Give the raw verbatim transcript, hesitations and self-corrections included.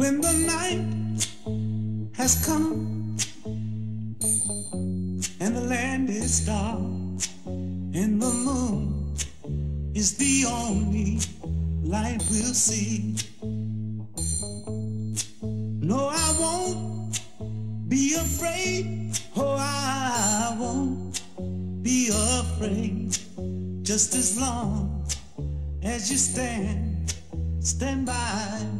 when the night has come and the land is dark and the moon is the only light we'll see. No, I won't be afraid. Oh, I won't be afraid. Just as long as you stand, stand by.